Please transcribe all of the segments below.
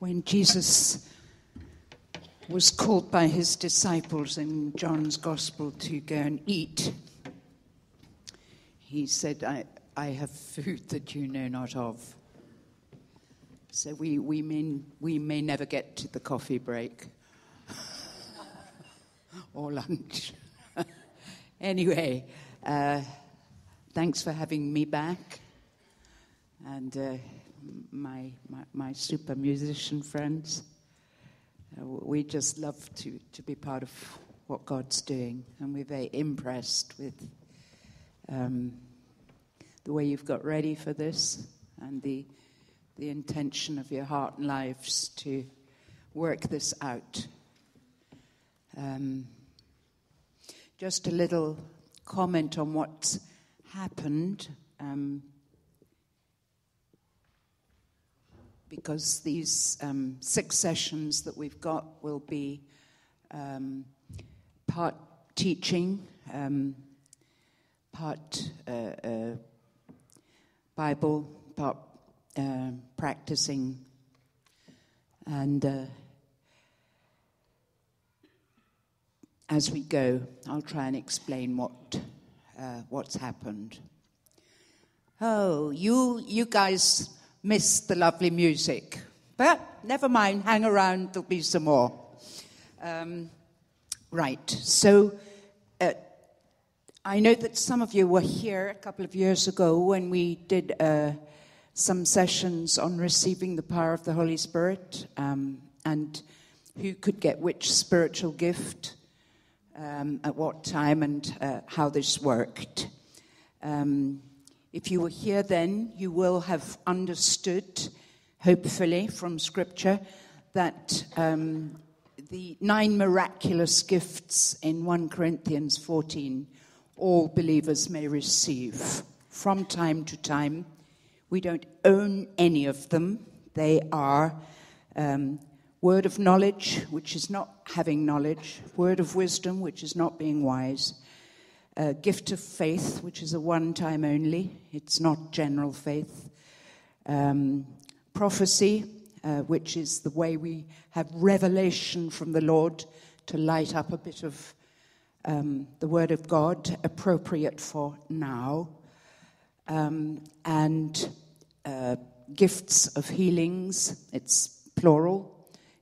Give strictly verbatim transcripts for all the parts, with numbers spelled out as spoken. when Jesus was called by his disciples in John's Gospel to go and eat, he said, I, I have food that you know not of. So we, we, may, we may never get to the coffee break or lunch. Anyway, uh, thanks for having me back. And uh, my, my my super musician friends, uh, we just love to, to be part of what God's doing. And we're very impressed with um, the way you've got ready for this and the the intention of your heart and lives to work this out. Um, just a little comment on what's happened, um, because these um, six sessions that we've got will be um, part teaching, um, part uh, uh, Bible, part Uh, practicing, and uh, as we go, I'll try and explain what uh, what's happened. Oh, you you guys missed the lovely music, but never mind. Hang around; there'll be some more. Um, right. So, uh, I know that some of you were here a couple of years ago when we did a. Uh, some sessions on receiving the power of the Holy Spirit, um, and who could get which spiritual gift um, at what time, and uh, how this worked. Um, if you were here then, you will have understood, hopefully from Scripture, that um, the nine miraculous gifts in First Corinthians fourteen, all believers may receive from time to time. We don't own any of them. They are um, word of knowledge, which is not having knowledge, word of wisdom, which is not being wise, uh, gift of faith, which is a one-time only. It's not general faith. Um, prophecy, uh, which is the way we have revelation from the Lord to light up a bit of um, the word of God, appropriate for now. Um, and uh, gifts of healings. It's plural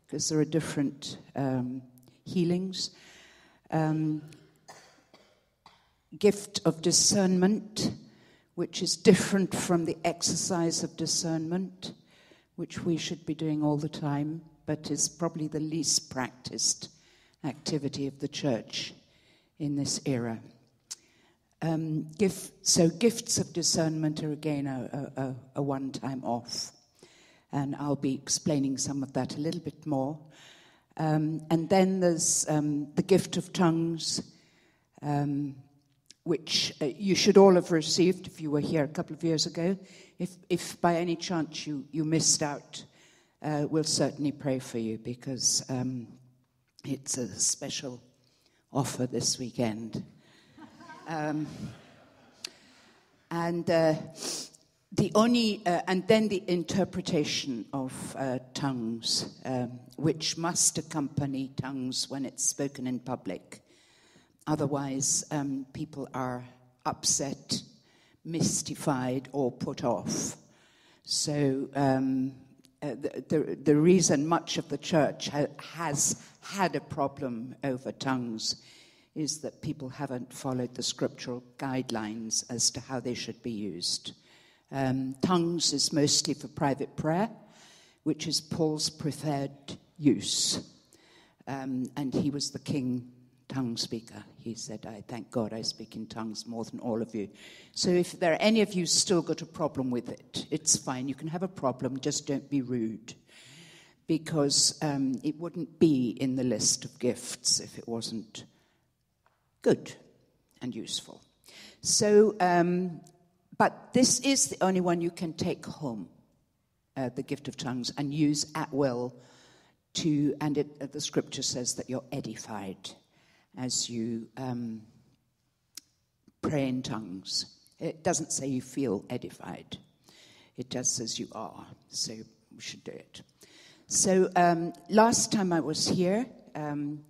because there are different um, healings. Um, gift of discernment, which is different from the exercise of discernment, which we should be doing all the time, but is probably the least practiced activity of the church in this era. Um, gift, so gifts of discernment are again a, a, a one-time off, and I'll be explaining some of that a little bit more. Um, and then there's um, the gift of tongues, um, which uh, you should all have received if you were here a couple of years ago. If, if by any chance you, you missed out, uh, we'll certainly pray for you, because um, it's a special offer this weekend. Um, and uh, the only, uh, and then the interpretation of uh, tongues, um, which must accompany tongues when it's spoken in public. Otherwise, um, people are upset, mystified, or put off. So um, uh, the, the the reason much of the church ha- has had a problem over tongues is that people haven't followed the scriptural guidelines as to how they should be used. Um, tongues is mostly for private prayer, which is Paul's preferred use. Um, and he was the king tongue speaker. He said, I thank God I speak in tongues more than all of you. So if there are any of you still got a problem with it, it's fine. You can have a problem, just don't be rude. Because um, it wouldn't be in the list of gifts if it wasn't good and useful. So, um, but this is the only one you can take home, uh, the gift of tongues, and use at will to, and it, uh, the scripture says that you're edified as you um, pray in tongues. It doesn't say you feel edified. It just says you are, so you should do it. So um, last time I was here, um,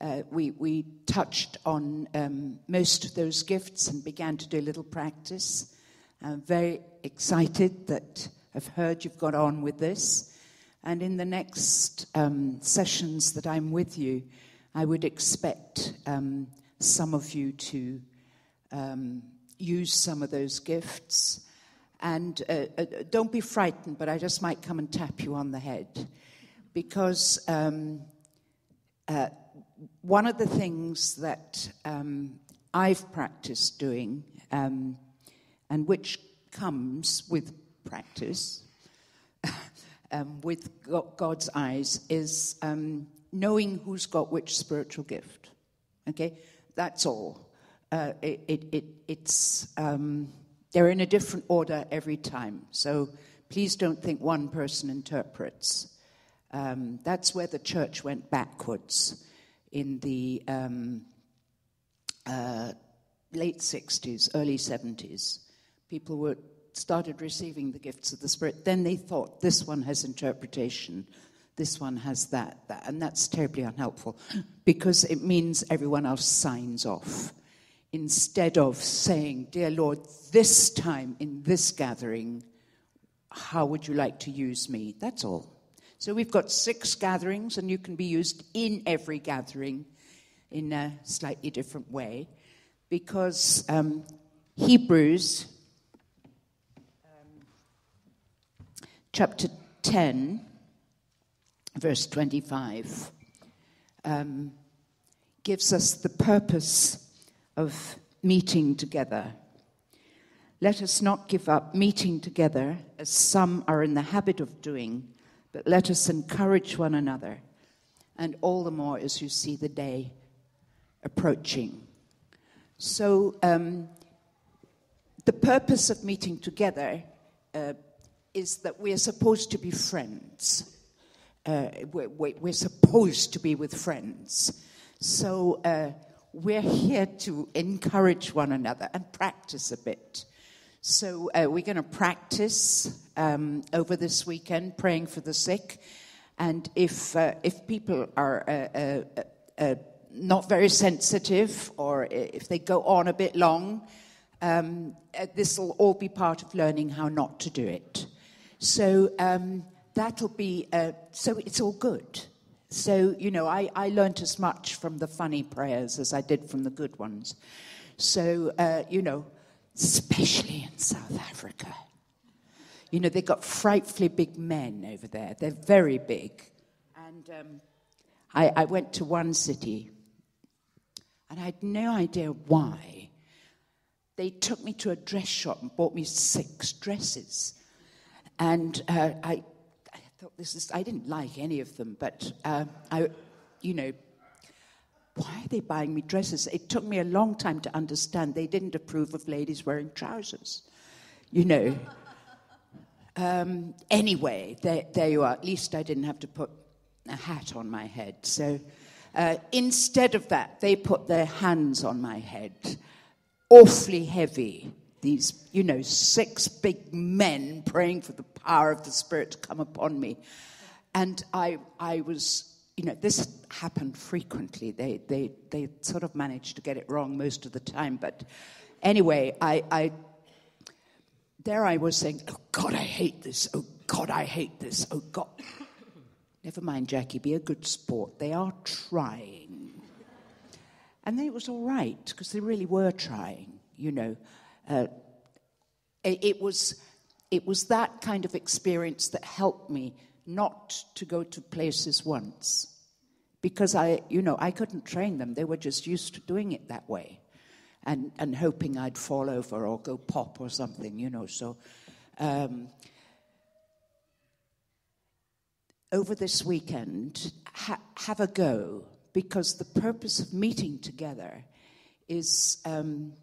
uh, we, we touched on um, most of those gifts and began to do a little practice. I'm very excited that I've heard you've got on with this. And in the next um, sessions that I'm with you, I would expect um, some of you to um, use some of those gifts. And uh, uh, don't be frightened, but I just might come and tap you on the head. Because um, uh, one of the things that um, I've practiced doing, um, and which comes with practice, um, with God's eyes, is um, knowing who's got which spiritual gift. Okay? That's all. Uh, it, it, it, it's... Um, They're in a different order every time. So please don't think one person interprets. Um, that's where the church went backwards in the um, uh, late sixties, early seventies. People were started receiving the gifts of the Spirit. Then they thought, this one has interpretation. This one has that. that. And that's terribly unhelpful because it means everyone else signs off. Instead of saying, dear Lord, this time in this gathering, how would you like to use me? That's all. So we've got six gatherings, and you can be used in every gathering in a slightly different way, because um, Hebrews um, chapter ten, verse twenty-five, um, gives us the purpose of meeting together. Let us not give up meeting together, as some are in the habit of doing, but let us encourage one another, and all the more as you see the day approaching. So um, the purpose of meeting together uh, is that we are supposed to be friends. Uh, we're, we're supposed to be with friends. So uh, we're here to encourage one another and practice a bit. So uh, we're going to practice um, over this weekend, praying for the sick. And if uh, if people are uh, uh, uh, not very sensitive, or if they go on a bit long, um, uh, this will all be part of learning how not to do it. So um, that'll be, uh, so it's all good. So, you know, I, I learned as much from the funny prayers as I did from the good ones. So, uh, you know, especially in South Africa. You know, they've got frightfully big men over there. They're very big. And um, I, I went to one city, and I had no idea why. They took me to a dress shop and bought me six dresses. And uh, I... Thought this is, I didn't like any of them, but uh, I, you know, why are they buying me dresses? It took me a long time to understand they didn't approve of ladies wearing trousers, you know. um, anyway, there, there you are. At least I didn't have to put a hat on my head. So uh, instead of that, they put their hands on my head. Awfully heavy. These, you know, six big men praying for the power of the Spirit to come upon me. And I I was, you know, this happened frequently. They they, they sort of managed to get it wrong most of the time. But anyway, I, I there I was saying, oh, God, I hate this. Oh, God, I hate this. Oh, God. Never mind, Jackie, be a good sport. They are trying. And then it was all right, because they really were trying, you know. Uh, it was it was that kind of experience that helped me not to go to places once, because I you know I couldn't train them. They were just used to doing it that way, and and hoping I'd fall over or go pop or something, you know. So um, over this weekend, ha- have a go, because the purpose of meeting together is um,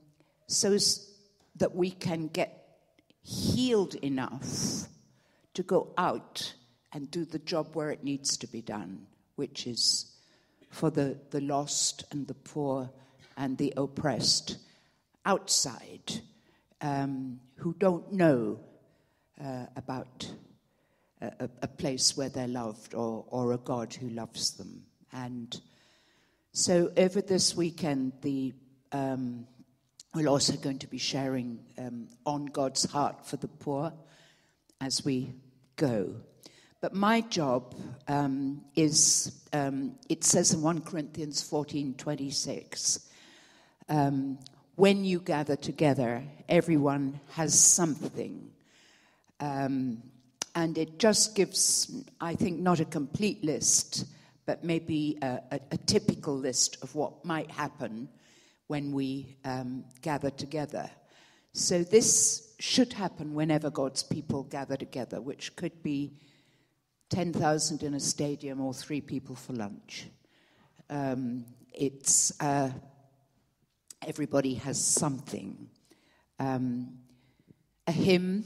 so. S- that we can get healed enough to go out and do the job where it needs to be done, which is for the, the lost and the poor and the oppressed outside, um, who don't know uh, about a, a place where they're loved, or, or a God who loves them. And so over this weekend, the um, we're also going to be sharing um, on God's heart for the poor as we go. But my job um, is, um, it says in First Corinthians fourteen twenty-six, um, when you gather together, everyone has something. Um, and it just gives, I think, not a complete list, but maybe a, a, a typical list of what might happen when we um, gather together. So this should happen whenever God's people gather together, which could be ten thousand in a stadium or three people for lunch. Um, it's, uh, everybody has something. Um, a hymn,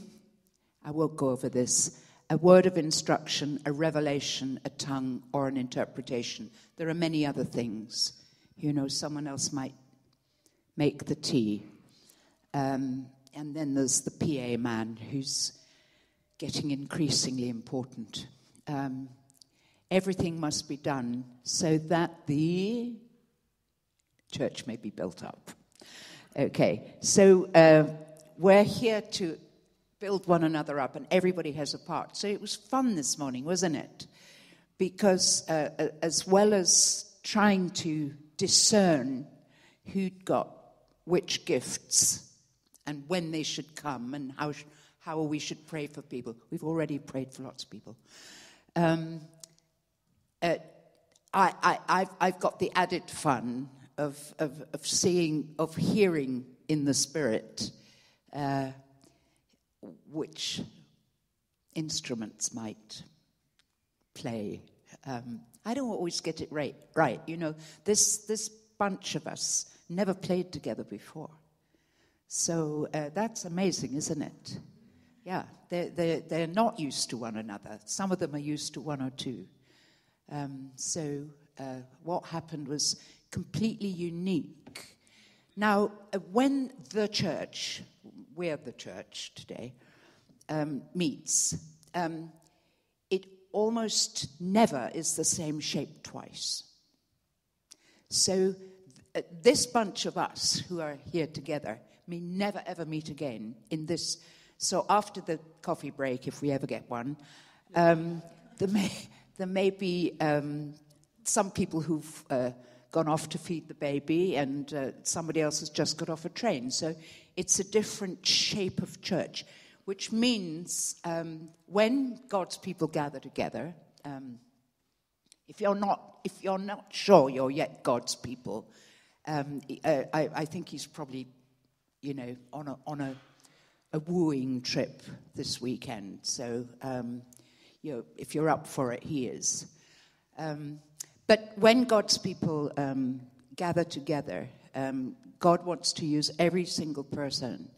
I won't go over this, a word of instruction, a revelation, a tongue, or an interpretation. There are many other things. You know, someone else might make the tea. Um, and then there's the P A man, who's getting increasingly important. Um, everything must be done so that the church may be built up. Okay, so uh, we're here to build one another up, and everybody has a part. So it was fun this morning, wasn't it? Because uh, as well as trying to discern who'd got which gifts and when they should come and how sh- how we should pray for people. We've already prayed for lots of people. Um, uh, I, I, I've, I've got the added fun of, of, of seeing, of hearing in the Spirit uh, which instruments might play. Um, I don't always get it right. Right, you know, this this bunch of us never played together before. So uh, that's amazing, isn't it? Yeah, they're, they're, they're not used to one another. Some of them are used to one or two. Um, so uh, what happened was completely unique. Now, uh, when the church, we're the church today, um, meets, um, it almost never is the same shape twice. So th- this bunch of us who are here together may never, ever meet again in this. So after the coffee break, if we ever get one, um, there, may, there may be um, some people who've uh, gone off to feed the baby, and uh, somebody else has just got off a train. So it's a different shape of church, which means um, when God's people gather together, um, if you're not, if you're not sure you're yet God's people, um, I, I think he's probably, you know, on a on a, a wooing trip this weekend. So, um, you know, if you're up for it, he is. Um, but when God's people um, gather together, um, God wants to use every single person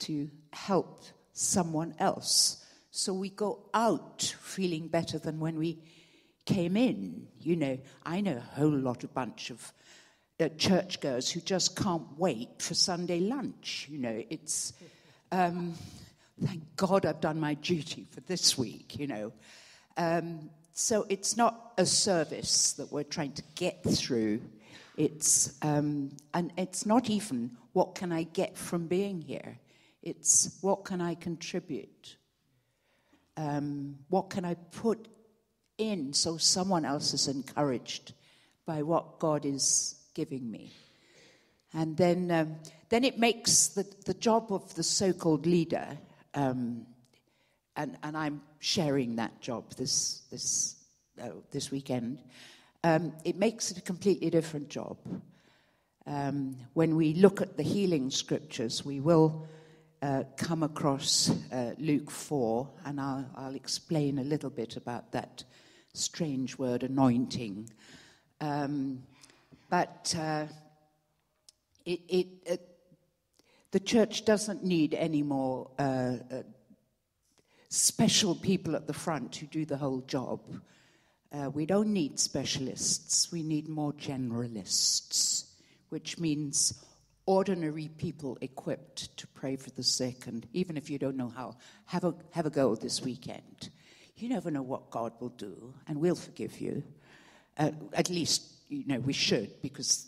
to help someone else. So we go out feeling better than when we came in. You know, I know a whole lot of bunch of Uh, churchgoers who just can't wait for Sunday lunch. You know, it's, um, thank God I've done my duty for this week, you know. Um, so it's not a service that we're trying to get through. It's, um, and it's not even what can I get from being here. It's what can I contribute? Um, what can I put in so someone else is encouraged by what God is giving me? And then um, then it makes the, the job of the so-called leader, um, and, and I'm sharing that job this this uh, this weekend, um, it makes it a completely different job. Um, when we look at the healing scriptures, we will uh, come across uh, Luke four, and I'll, I'll explain a little bit about that strange word, anointing. Um, but uh, it, it, it, the church doesn't need any more uh, uh, special people at the front who do the whole job. Uh, we don't need specialists. We need more generalists, which means ordinary people equipped to pray for the sick. And even if you don't know how, have a have a go this weekend. you never know what God will do, and we'll forgive you. Uh, at least, you know, we should, because,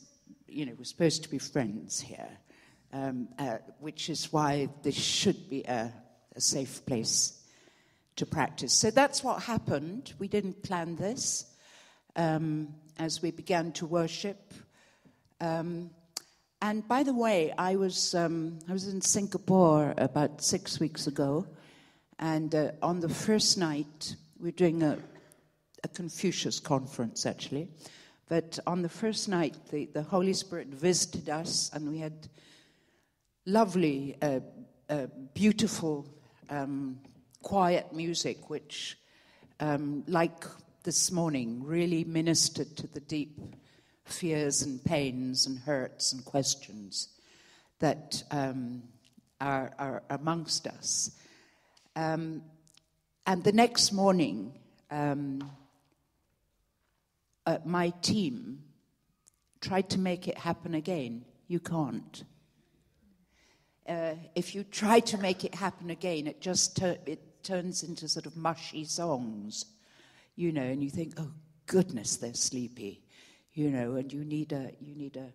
you know, we're supposed to be friends here, um, uh, which is why this should be a, a safe place to practice. So that's what happened. We didn't plan this. Um, as we began to worship. Um, and by the way, I was um, I was in Singapore about six weeks ago, and uh, on the first night, we're doing a, a Confucius conference, actually. But on the first night, the, the Holy Spirit visited us, and we had lovely, uh, uh, beautiful, um, quiet music, which, um, like... this morning really ministered to the deep fears and pains and hurts and questions that um, are, are amongst us. Um, and the next morning, um, uh, my team tried to make it happen again. You can't. Uh, if you try to make it happen again, it just tur- it turns into sort of mushy songs. You know, and you think, oh goodness, they're sleepy, you know, and you need a you need a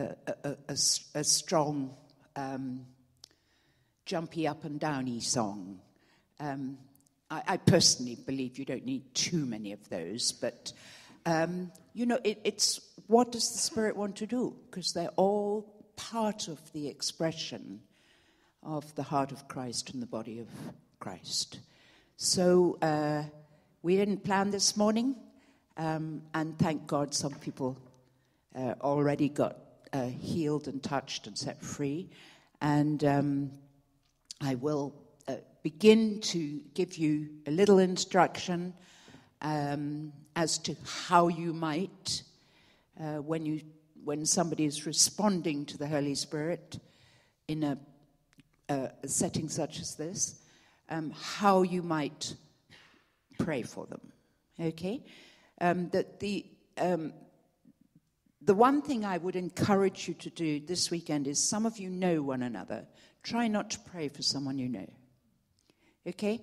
a, a, a, a strong, um, jumpy up and downy song. Um, I, I personally believe you don't need too many of those, but um, you know, it, it's what does the Spirit want to do? Because they're all part of the expression of the heart of Christ and the body of Christ. So. Uh, We didn't plan this morning, um, and thank God some people uh, already got uh, healed and touched and set free. And um, I will uh, begin to give you a little instruction um, as to how you might, uh, when you when somebody is responding to the Holy Spirit in a, a setting such as this, um, how you might pray for them, okay? Um, that the um, the one thing I would encourage you to do this weekend is some of you know one another. Try not to pray for someone you know, okay?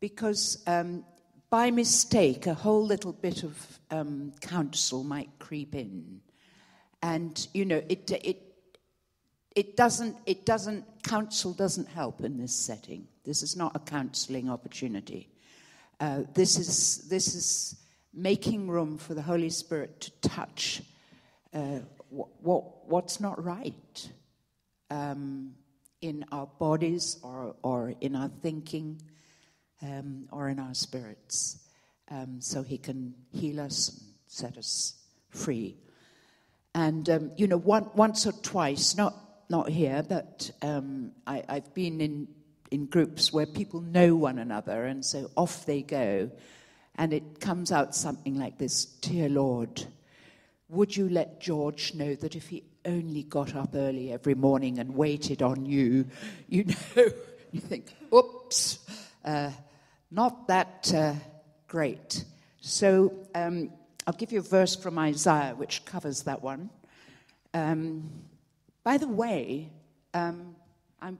Because um, by mistake, a whole little bit of um, counsel might creep in, and you know it it it doesn't it doesn't counsel doesn't help in this setting. This is not a counseling opportunity. Uh, this is this is making room for the Holy Spirit to touch uh, what, what what's not right um, in our bodies or or in our thinking um, or in our spirits, um, so He can heal us and set us free. And um, you know, one, once or twice, not not here, but um, I, I've been in. in groups where people know one another, and so off they go. And it comes out something like this: Dear Lord, would you let George know that if he only got up early every morning and waited on you, you know, you think, oops, uh, not that uh, great. So um, I'll give you a verse from Isaiah which covers that one. Um, by the way, um, I'm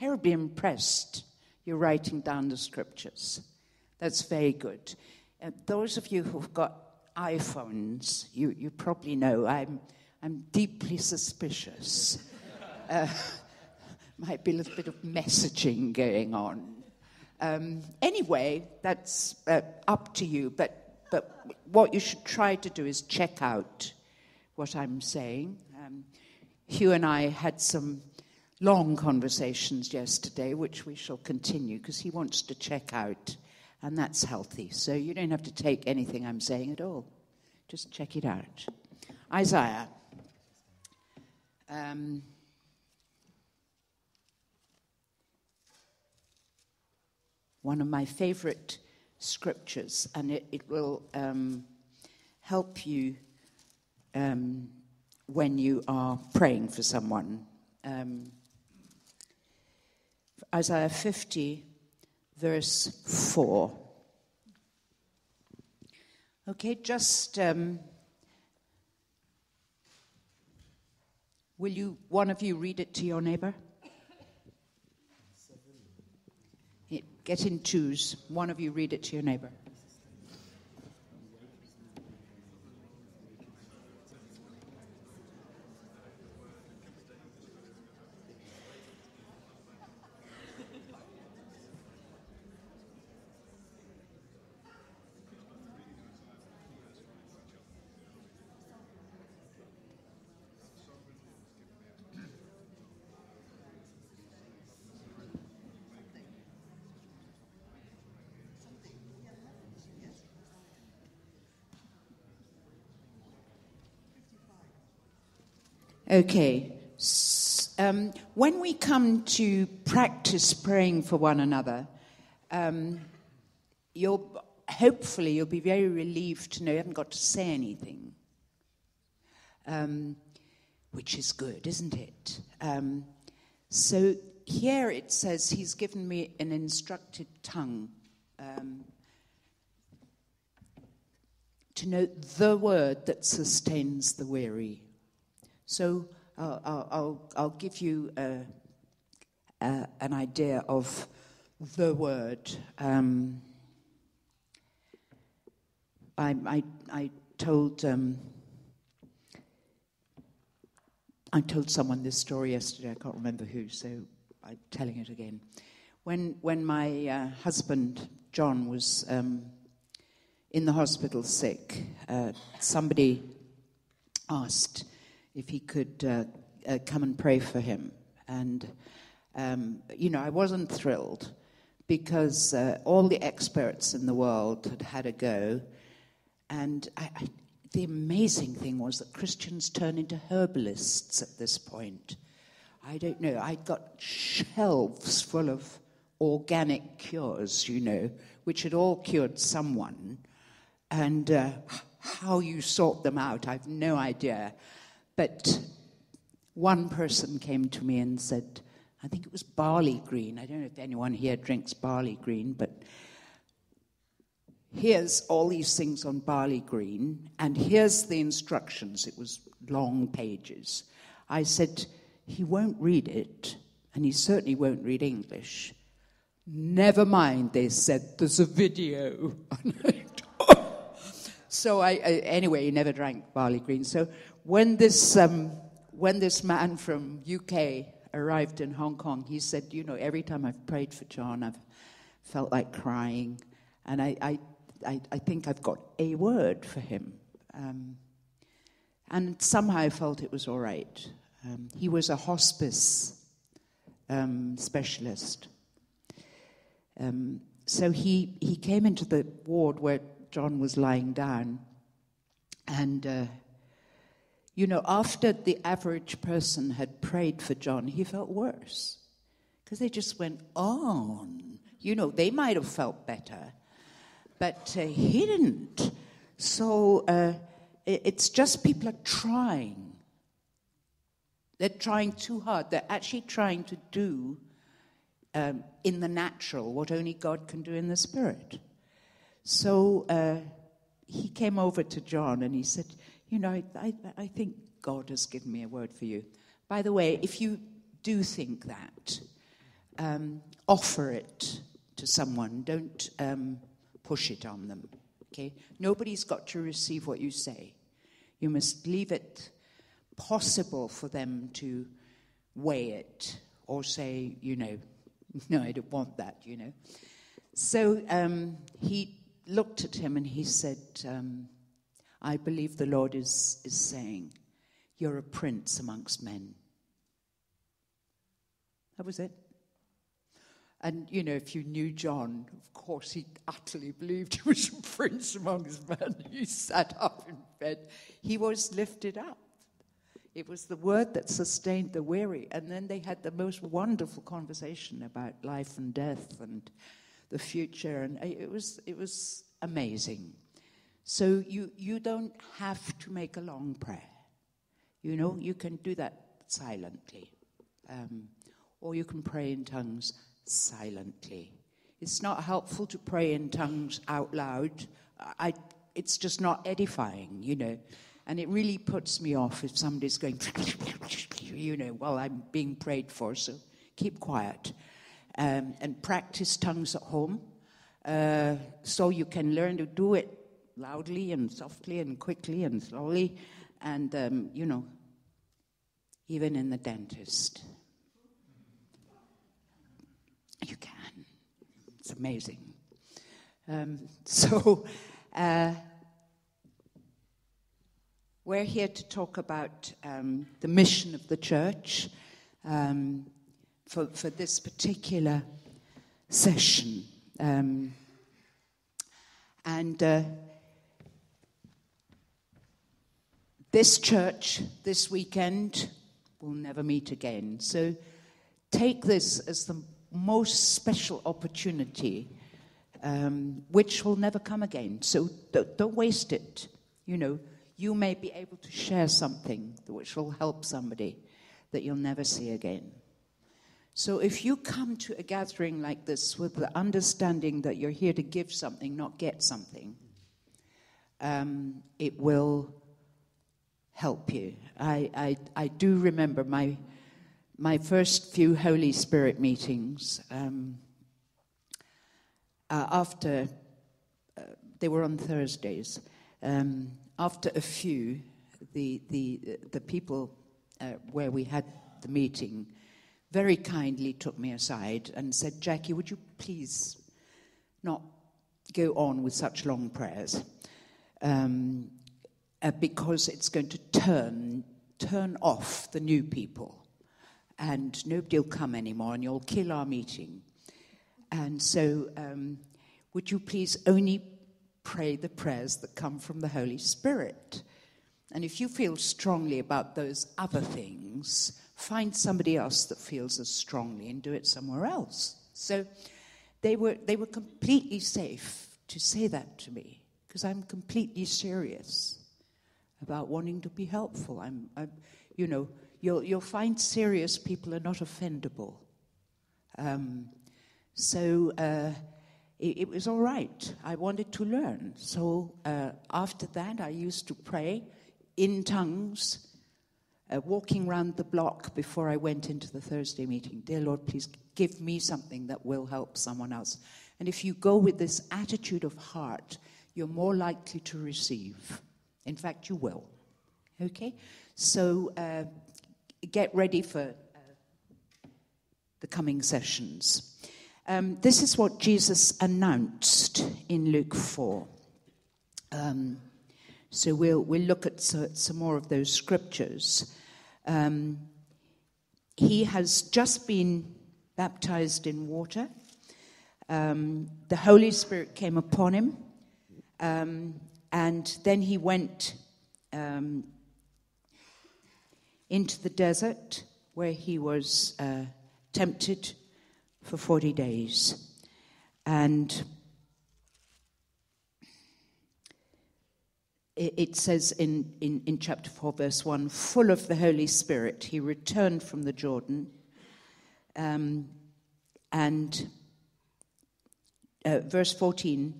terribly impressed you're writing down the scriptures. That's very good. Uh, those of you who've got iPhones, you, you probably know I'm I'm deeply suspicious. Uh, might be a little bit of messaging going on. Um, anyway, that's uh, up to you. But but what you should try to do is check out what I'm saying. Um, Hugh and I had some long conversations yesterday, which we shall continue, because he wants to check out, and that's healthy. So you don't have to take anything I'm saying at all. Just check it out. Isaiah. Um, one of my favorite scriptures, and it, it will um, help you um, when you are praying for someone. Um, Isaiah fifty, verse four. Okay, just um, will you, one of you, read it to your neighbor? It, Get in twos. One of you read it to your neighbor. Okay, um, when we come to practice praying for one another, um, you'll, hopefully you'll be very relieved to know you haven't got to say anything, um, which is good, isn't it? Um, so here it says, he's given me an instructed tongue um, to know the word that sustains the weary. So uh, I'll, I'll, I'll give you uh, uh, an idea of the word. Um, I, I, I told um, I told someone this story yesterday. I can't remember who, so I'm telling it again. When when my uh, husband John was um, in the hospital sick, uh, somebody asked if he could uh, uh, come and pray for him. And, um, you know, I wasn't thrilled because uh, all the experts in the world had had a go. And I, I, the amazing thing was that Christians turn into herbalists at this point. I don't know. I got shelves full of organic cures, you know, which had all cured someone. And uh, how you sort them out, I've no idea. But one person came to me and said, I think it was barley green. I don't know if anyone here drinks barley green, but here's all these things on barley green, and here's the instructions. It was long pages. I said, he won't read it, and he certainly won't read English. Never mind, they said, there's a video. So I, I, anyway, he never drank barley green. So when this um, when this man from U K arrived in Hong Kong, he said, you know, every time I've prayed for John, I've felt like crying. And I I, I, I think I've got a word for him. Um, and somehow I felt it was all right. Um, he was a hospice um, specialist. Um, so he, he came into the ward where John was lying down, and uh, you know, after the average person had prayed for John, he felt worse because they just went on. You know, they might have felt better, but uh, he didn't. So uh, it's just people are trying. They're trying too hard. They're actually trying to do um, in the natural what only God can do in the spirit. So uh, he came over to John and he said, you know, I, I, I think God has given me a word for you. By the way, if you do think that, um, offer it to someone. Don't um, push it on them, okay? Nobody's got to receive what you say. You must leave it possible for them to weigh it or say, you know, no, I don't want that, you know. So um, he looked at him and he said, um, I believe the Lord is, is saying, you're a prince amongst men. That was it. And, you know, if you knew John, of course, he utterly believed he was a prince amongst men. He sat up in bed. He was lifted up. It was the word that sustained the weary. And then they had the most wonderful conversation about life and death and the future, and it was it was amazing. So you you don't have to make a long prayer, you know. You can do that silently, um, or you can pray in tongues silently. It's not helpful to pray in tongues out loud. I it's just not edifying, you know, and it really puts me off if somebody's going, you know, well, I'm being prayed for, so keep quiet. um, and practice tongues at home, uh, so you can learn to do it loudly and softly and quickly and slowly, and, um, you know, even in the dentist. You can. It's amazing. Um, so, uh, we're here to talk about um, the mission of the church um, for, for this particular session. Um, and uh, this church, this weekend, will never meet again. So take this as the most special opportunity, um, which will never come again. So don't, don't waste it, you know. You may be able to share something which will help somebody that you'll never see again. So if you come to a gathering like this with the understanding that you're here to give something, not get something, um, it will help you. I, I, I do remember my my first few Holy Spirit meetings. Um, uh, after, uh, they were on Thursdays, um, After a few, the the the people uh, where we had the meeting very kindly took me aside and said, "Jackie, would you please not go on with such long prayers, um, uh, because it's going to turn turn off the new people, and nobody will come anymore, and you'll kill our meeting. And so, um, would you please only pray the prayers that come from the Holy Spirit. And if you feel strongly about those other things, find somebody else that feels as strongly and do it somewhere else." So they were they were completely safe to say that to me, because I'm completely serious about wanting to be helpful. I'm, I'm you know, you'll you'll find serious people are not offendable. Um, so. Uh, It was all right. I wanted to learn. So uh, after that, I used to pray in tongues, uh, walking around the block before I went into the Thursday meeting. "Dear Lord, please give me something that will help someone else." And if you go with this attitude of heart, you're more likely to receive. In fact, you will. Okay? So uh, get ready for uh, the coming sessions. Um, this is what Jesus announced in Luke four. Um, so we'll we'll look at some, some more of those scriptures. Um, he has just been baptized in water. Um, the Holy Spirit came upon him. Um, and then he went um, into the desert where he was uh, tempted for forty days. And it, it says in, in, in chapter four, verse one, "Full of the Holy Spirit, he returned from the Jordan." Um, and uh, verse fourteen,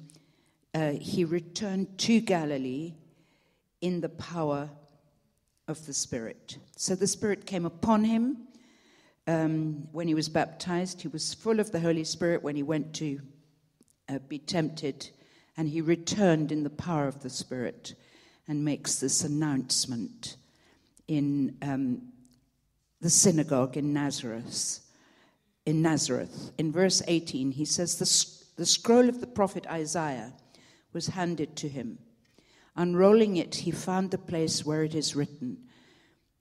uh, "He returned to Galilee in the power of the Spirit." So the Spirit came upon him. Um, when he was baptized, he was full of the Holy Spirit when he went to uh, be tempted, and he returned in the power of the Spirit, and makes this announcement in um, the synagogue in Nazareth. In Nazareth, in verse eighteen, he says, the, "The scroll of the prophet Isaiah was handed to him. Unrolling it, he found the place where it is written,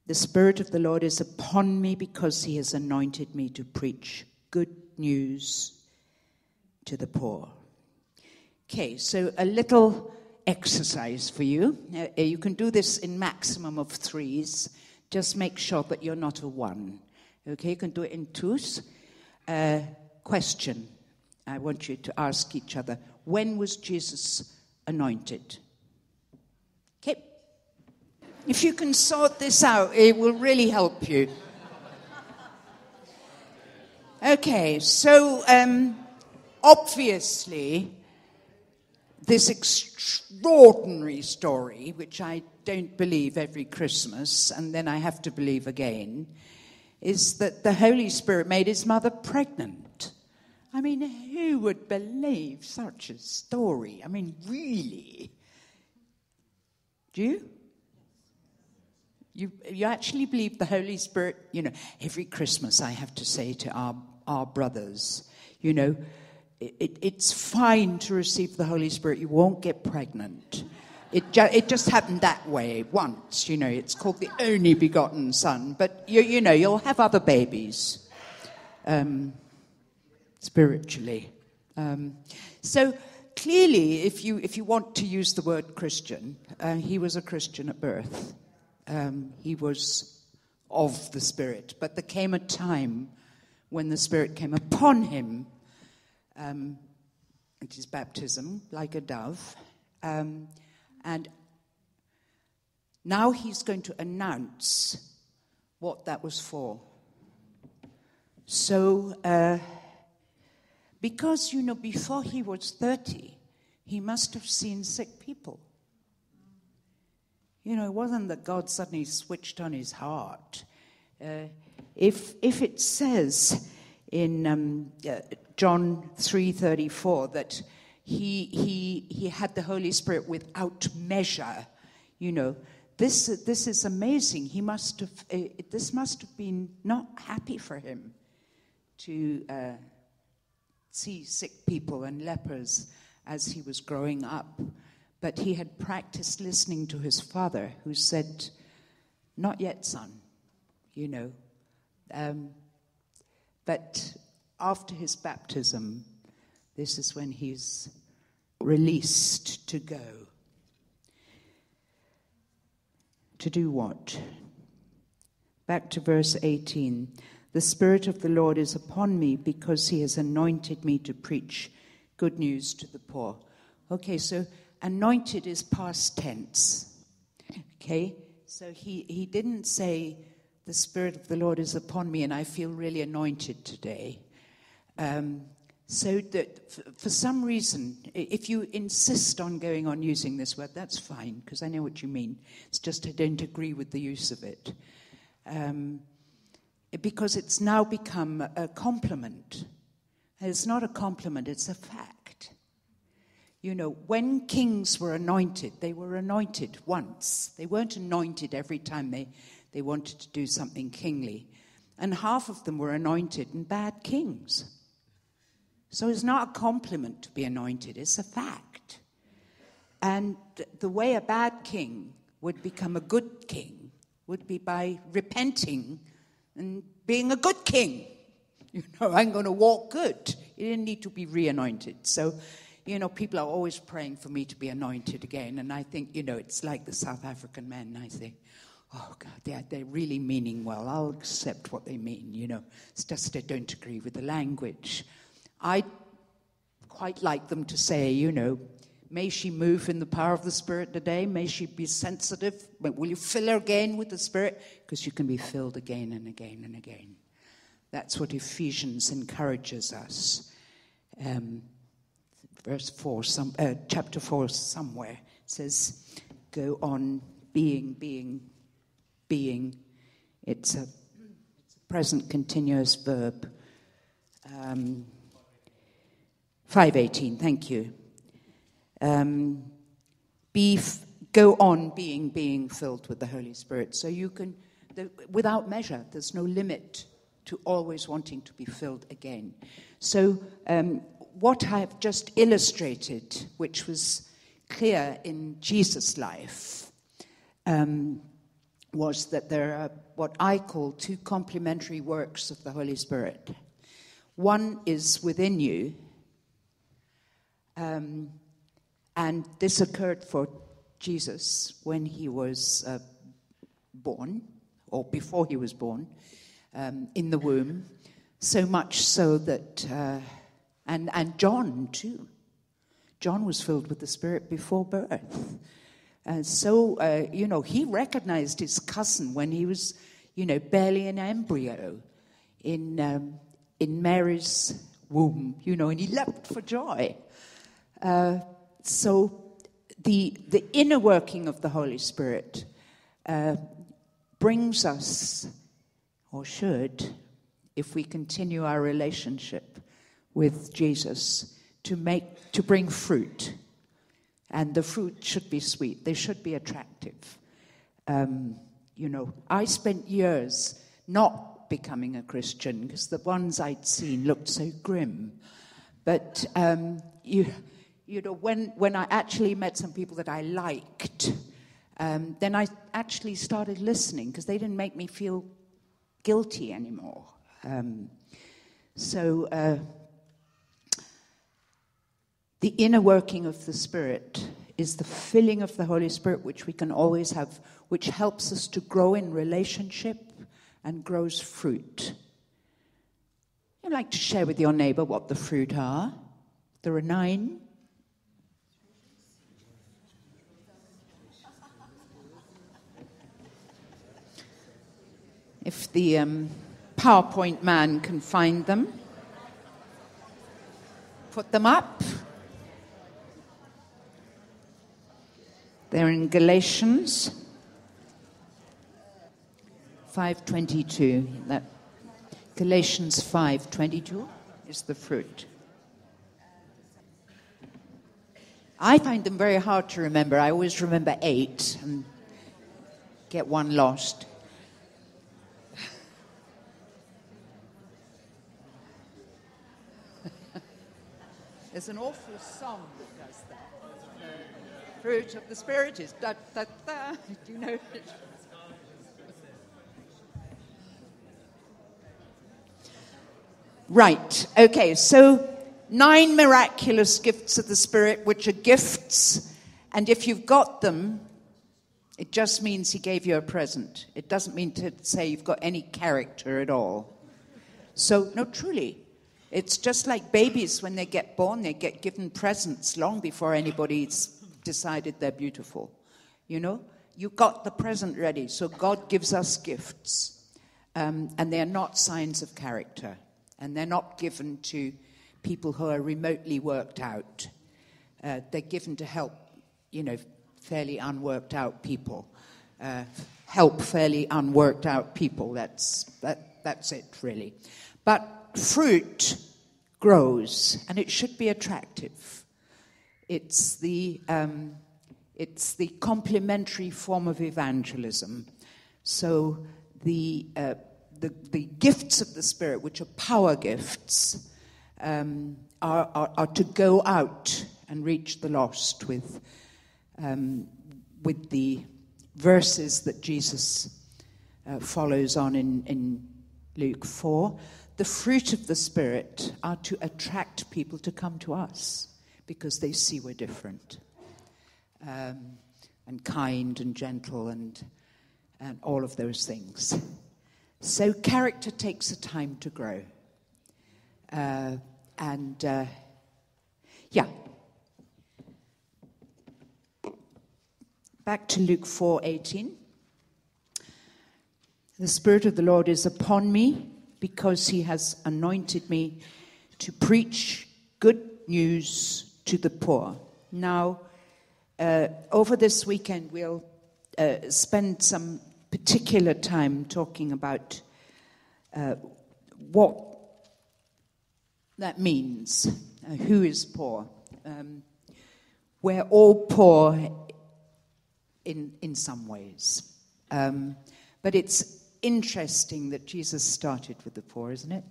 'The Spirit of the Lord is upon me, because he has anointed me to preach good news to the poor.'" Okay, so a little exercise for you. Uh, you can do this in maximum of threes. Just make sure that you're not a one. Okay, you can do it in twos. Uh, question. I want you to ask each other, when was Jesus anointed? Okay. If you can sort this out, it will really help you. Okay, so um, obviously, this extraordinary story, which I don't believe every Christmas, and then I have to believe again, is that the Holy Spirit made his mother pregnant. I mean, who would believe such a story? I mean, really? Do you? You, you actually believe the Holy Spirit? You know, every Christmas I have to say to our, our brothers, you know, it, it's fine to receive the Holy Spirit. You won't get pregnant. It, ju- it just happened that way once, you know. It's called the only begotten Son. But, you, you know, you'll have other babies um, spiritually. Um, so, clearly, if you if you want to use the word Christian, uh, he was a Christian at birth. Um, he was of the Spirit. But there came a time when the Spirit came upon him, um, which is baptism, like a dove, um and now he's going to announce what that was for. So, uh, because, you know, before he was thirty, he must have seen sick people. You know, it wasn't that God suddenly switched on his heart. Uh, if if it says in um, uh, John three thirty-four that He he he had the Holy Spirit without measure, you know. This this is amazing. He must have. It, this must have been not happy for him, to uh, see sick people and lepers as he was growing up. But he had practiced listening to his father, who said, "Not yet, son," you know. Um, but after his baptism, this is when he's released to go. To do what? Back to verse eighteen. The Spirit of the Lord is upon me because he has anointed me to preach good news to the poor. Okay, so anointed is past tense. Okay, so he, he didn't say the Spirit of the Lord is upon me and I feel really anointed today. Um So that for some reason, if you insist on going on using this word, that's fine, because I know what you mean. It's just I don't agree with the use of it. Um, because it's now become a compliment. And it's not a compliment, it's a fact. You know, when kings were anointed, they were anointed once. They weren't anointed every time they, they wanted to do something kingly. And half of them were anointed and bad kings. So it's not a compliment to be anointed, it's a fact. And the way a bad king would become a good king would be by repenting and being a good king. You know, I'm going to walk good. He didn't need to be re-anointed. So, you know, people are always praying for me to be anointed again. And I think, you know, it's like the South African men. I say, oh, God, they're, they're really meaning well. I'll accept what they mean, you know. It's just I don't agree with the language. I quite like them to say, you know, may she move in the power of the Spirit today. May she be sensitive. Will you fill her again with the Spirit? Because you can be filled again and again and again. That's what Ephesians encourages us. Um, verse four, some, uh, chapter four somewhere says, go on being, being, being. It's a, it's a present continuous verb. Um five eighteen, thank you. Um, be f- go on being being filled with the Holy Spirit. So you can, the, without measure, there's no limit to always wanting to be filled again. So um, what I have just illustrated, which was clear in Jesus' life, um, was that there are what I call two complementary works of the Holy Spirit. One is within you. Um, and this occurred for Jesus when he was uh, born, or before he was born, um, in the womb. So much so that, uh, and and John too. John was filled with the Spirit before birth. And so, uh, you know, he recognized his cousin when he was, you know, barely an embryo in um, in Mary's womb, you know, and he leapt for joy. Uh, so the the inner working of the Holy Spirit uh, brings us, or should, if we continue our relationship with Jesus to make to bring fruit, and the fruit should be sweet. They should be attractive. Um, you know, I spent years not becoming a Christian because the ones I'd seen looked so grim. But um, you, you know, when when I actually met some people that I liked, um, then I actually started listening because they didn't make me feel guilty anymore. Um, so uh, the inner working of the Spirit is the filling of the Holy Spirit, which we can always have, which helps us to grow in relationship and grows fruit. You'd like to share with your neighbor what the fruit are. There are nine. If the um, PowerPoint man can find them. Put them up. They're in Galatians five twenty-two. That Galatians five twenty-two is the fruit. I find them very hard to remember. I always remember eight and get one lost. There's an awful song that does that. Fruit of the Spirit is da da da. Do you know it? Right. Okay. So nine miraculous gifts of the Spirit, which are gifts, and if you've got them, it just means He gave you a present. It doesn't mean to say you've got any character at all. So no, truly. It's just like babies when they get born, they get given presents long before anybody's decided they're beautiful. You know, you got the present ready, so God gives us gifts. Um, and they're not signs of character. And they're not given to people who are remotely worked out. Uh, they're given to help, you know, fairly unworked out people. Uh, help fairly unworked out people. That's, that, that's it, really. But fruit grows, and it should be attractive. It's the um, it's the complementary form of evangelism. So the uh, the the gifts of the Spirit, which are power gifts, um, are, are are to go out and reach the lost with um, with the verses that Jesus uh, follows on in, in Luke four. The fruit of the Spirit are to attract people to come to us because they see we're different, um, and kind and gentle and and all of those things. So character takes a time to grow. Uh, and, uh, yeah. Back to Luke four eighteen. The Spirit of the Lord is upon me, because He has anointed me to preach good news to the poor. Now, uh, over this weekend, we'll uh, spend some particular time talking about uh, what that means, uh, who is poor. Um, we're all poor in, in some ways. Um, but it's interesting that Jesus started with the poor, isn't it?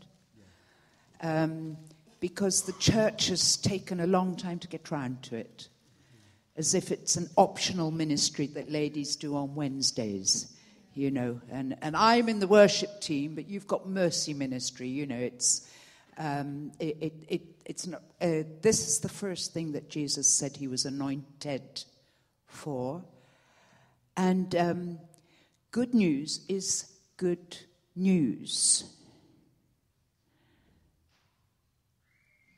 Um, because the church has taken a long time to get round to it, as if it's an optional ministry that ladies do on Wednesdays, you know. And, and I'm in the worship team, but you've got mercy ministry, you know. It's um, it, it, it it's not. Uh, this is the first thing that Jesus said He was anointed for, and um, good news is good news.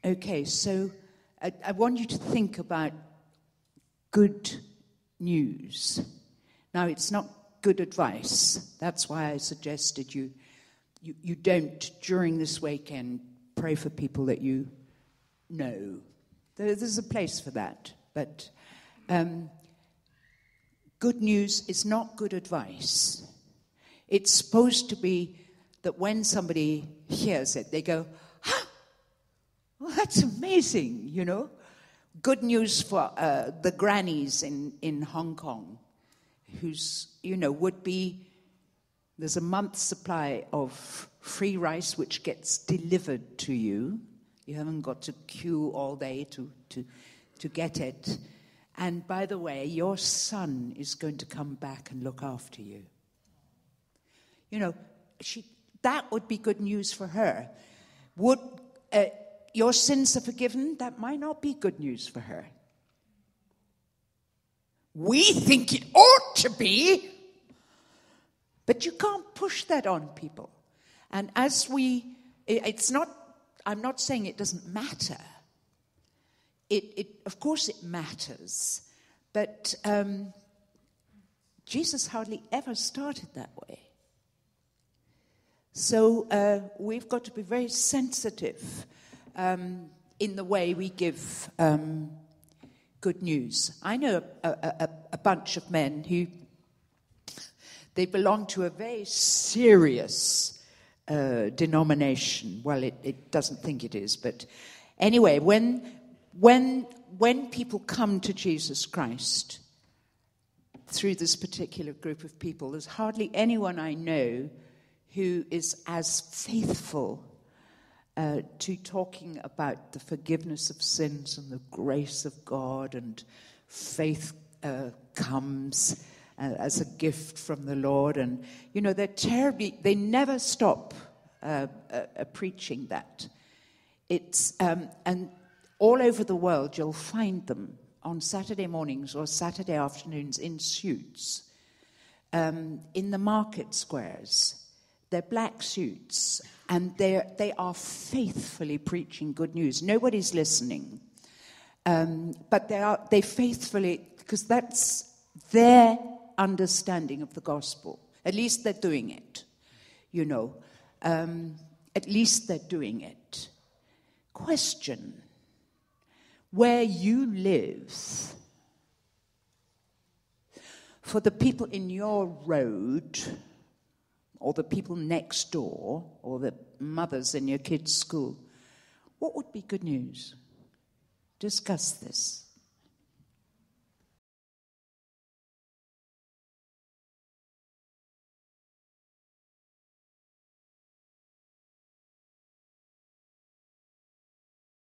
Okay, so I, I want you to think about good news. Now, it's not good advice. That's why I suggested you, you, you don't, during this weekend, pray for people that you know. There, there's a place for that. But um, good news is not good advice. It's supposed to be that when somebody hears it, they go, ah, That's amazing, you know. Good news for uh, the grannies in, in Hong Kong, who's, you know, would be, there's a month's supply of free rice which gets delivered to you. You haven't got to queue all day to, to, to get it. And by the way, your son is going to come back and look after you. You know, she, that would be good news for her. Would uh, your sins are forgiven? That might not be good news for her. We think it ought to be. But you can't push that on people. And as we, it's not, I'm not saying it doesn't matter. It, it, of course it matters. But um, Jesus hardly ever started that way. So uh, we've got to be very sensitive um, in the way we give um, good news. I know a, a, a bunch of men who, they belong to a very serious uh, denomination. Well, it, it doesn't think it is, but anyway, when when when people come to Jesus Christ through this particular group of people, there's hardly anyone I know who is as faithful uh, to talking about the forgiveness of sins and the grace of God, and faith uh, comes Uh, as a gift from the Lord. And, you know, they're terribly, they never stop uh, uh, uh, preaching that. It's, um, and all over the world, you'll find them on Saturday mornings or Saturday afternoons in suits, um, in the market squares. They're black suits, and they're, they are faithfully preaching good news. Nobody's listening, um, but they are, they faithfully, because that's their understanding of the gospel. At least they're doing it, you know. Um, at least they're doing it. Question: where you live, for the people in your road, or the people next door, or the mothers in your kids' school, what would be good news? Discuss this.